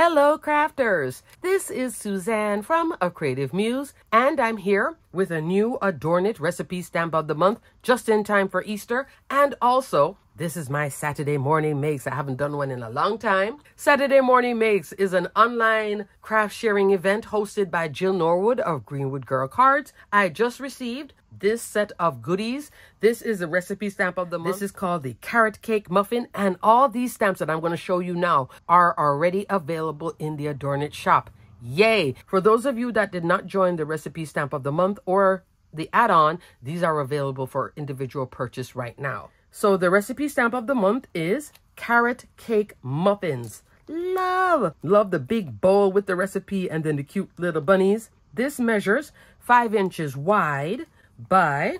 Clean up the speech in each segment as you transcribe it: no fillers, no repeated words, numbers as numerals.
Hello crafters! This is Suzanne from A Creative Muse, and I'm here with a new Adornit recipe stamp of the month just in time for Easter. And also, this is my Saturday morning makes. I haven't done one in a long time. Saturday morning makes is an online craft sharing event hosted by Jill Norwood of Greenwood Girl Cards. I just received this set of goodies. This is a recipe stamp of the month. This is called the Carrot Cake Muffin, and all these stamps that I'm going to show you now are already available in the Adornit shop. Yay! For those of you that did not join the recipe stamp of the month or the add-on, these are available for individual purchase right now. So the recipe stamp of the month is Carrot Cake Muffins. Love the big bowl with the recipe and then the cute little bunnies. This measures 5 inches wide by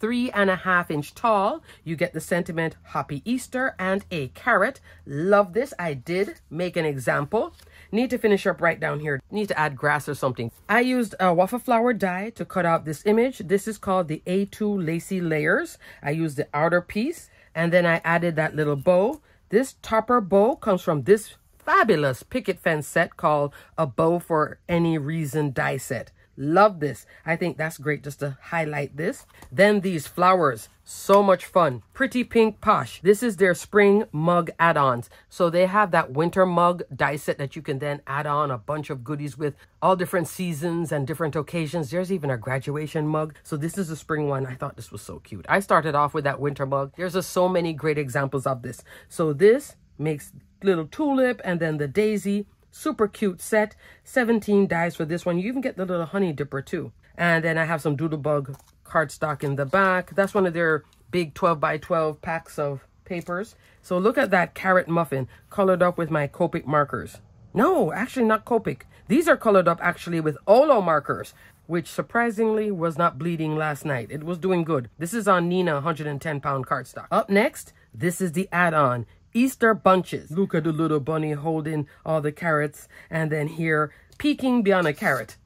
3.5 inches tall. You get the sentiment Happy Easter and a carrot. Love this. I did make an example. Need to finish up right down here. Need to add grass or something. I used a waffle flower die to cut out this image. This is called the A2 Lacy Layers. I used the outer piece and then I added that little bow. This topper bow comes from this fabulous Picket Fence set called A Bow for Any Reason die set. Love this. I think that's great just to highlight this. Then these flowers, so much fun. Pretty Pink Posh. This is their spring mug add-ons. So they have that winter mug die set that you can then add on a bunch of goodies with, all different seasons and different occasions. There's even a graduation mug. So this is a spring one. I thought this was so cute. I started off with that winter mug. There's just so many great examples of this. So this makes little tulip and then the daisy. Super cute set. 17 dies for this one. You even get the little honey dipper too. And then I have some Doodlebug cardstock in the back. That's one of their big 12x12 packs of papers. So look at that carrot muffin colored up with my Copic markers. No, actually not Copic. These are colored up actually with Olo markers, which surprisingly was not bleeding last night. It was doing good. This is on Neenah 110-pound cardstock. Up next, this is the add-on. Easter bunches. Look at the little bunny holding all the carrots and then here peeking beyond a carrot.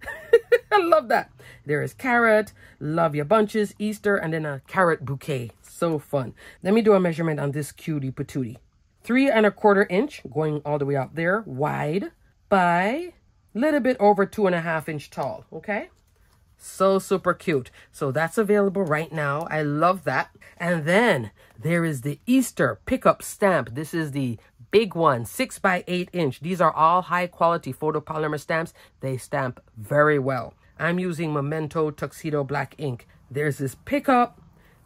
I love that. There is carrot, love your bunches, Easter, and then a carrot bouquet. So fun. Let me do a measurement on this cutie patootie. 3.25 inches going all the way out there wide by a little bit over 2.5 inches tall. Okay. So super cute. So that's available right now. I love that. And then there is the Easter pickup stamp. This is the big one, 6x8 inch. These are all high quality photopolymer stamps. They stamp very well. I'm using Memento Tuxedo Black Ink. There's this pickup.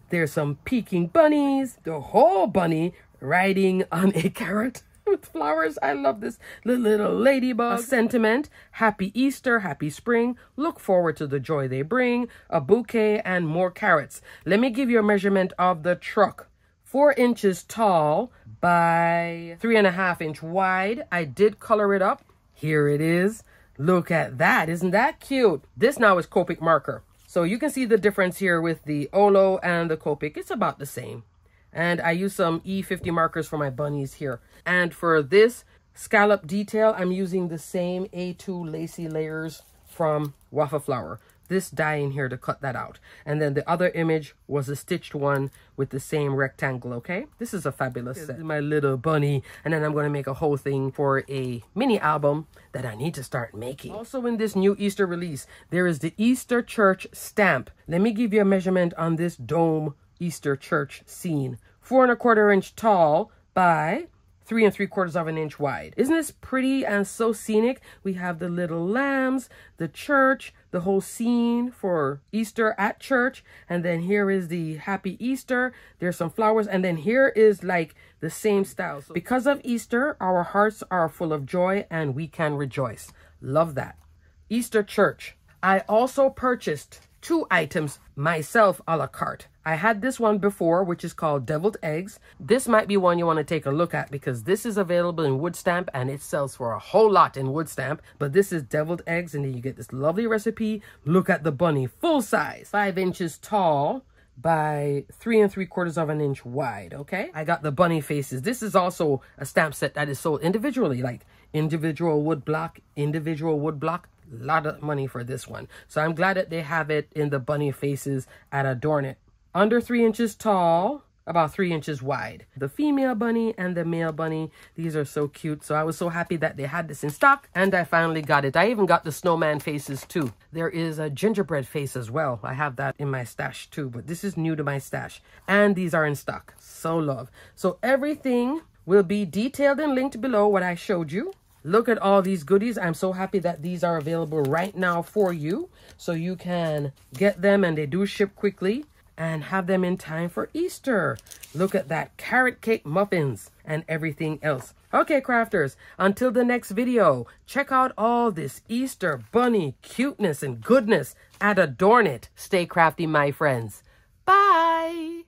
There's some peeking bunnies. The whole bunny riding on a carrot with flowers. I love this little ladybug. A sentiment, Happy Easter, Happy Spring, look forward to the joy they bring, a bouquet and more carrots. Let me give you a measurement of the truck. 4 inches tall by 3.5 inches wide. I did color it up. Here it is. Look at that. Isn't that cute? This now is Copic marker. So you can see the difference here with the Olo and the Copic. It's about the same. And I use some E50 markers for my bunnies here. And for this scallop detail, I'm using the same A2 Lacy Layers from Waffle Flower. This die in here to cut that out. And then the other image was a stitched one with the same rectangle, okay? This is a fabulous set. My little bunny. And then I'm going to make a whole thing for a mini album that I need to start making. Also in this new Easter release, there is the Easter Church stamp. Let me give you a measurement on this dome Easter church scene. 4.25 inches tall by 3.75 inches wide. Isn't this pretty and so scenic? We have the little lambs, the church, the whole scene for Easter at church. And then here is the Happy Easter. There's some flowers. And then here is like the same style. So because of Easter, our hearts are full of joy and we can rejoice. Love that. Easter church. I also purchased 2 items myself a la carte. I had this one before, which is called Deviled Eggs. This might be one you want to take a look at because this is available in wood stamp and it sells for a whole lot in wood stamp. But this is Deviled Eggs and then you get this lovely recipe. Look at the bunny, full size, 5 inches tall by 3.75 inches wide, okay? I got the bunny faces. This is also a stamp set that is sold individually, like individual wood block, individual wood block. A lot of money for this one. So I'm glad that they have it in the bunny faces at Adornit. Under 3 inches tall, about 3 inches wide. The female bunny and the male bunny, these are so cute. So I was so happy that they had this in stock and I finally got it. I even got the snowman faces too. There is a gingerbread face as well. I have that in my stash too, but this is new to my stash. And these are in stock. So love. So everything will be detailed and linked below what I showed you. Look at all these goodies. I'm so happy that these are available right now for you. So you can get them and they do ship quickly and have them in time for Easter. Look at that, carrot cake muffins and everything else. Okay, crafters, until the next video, check out all this Easter bunny cuteness and goodness at Adornit. Stay crafty, my friends. Bye.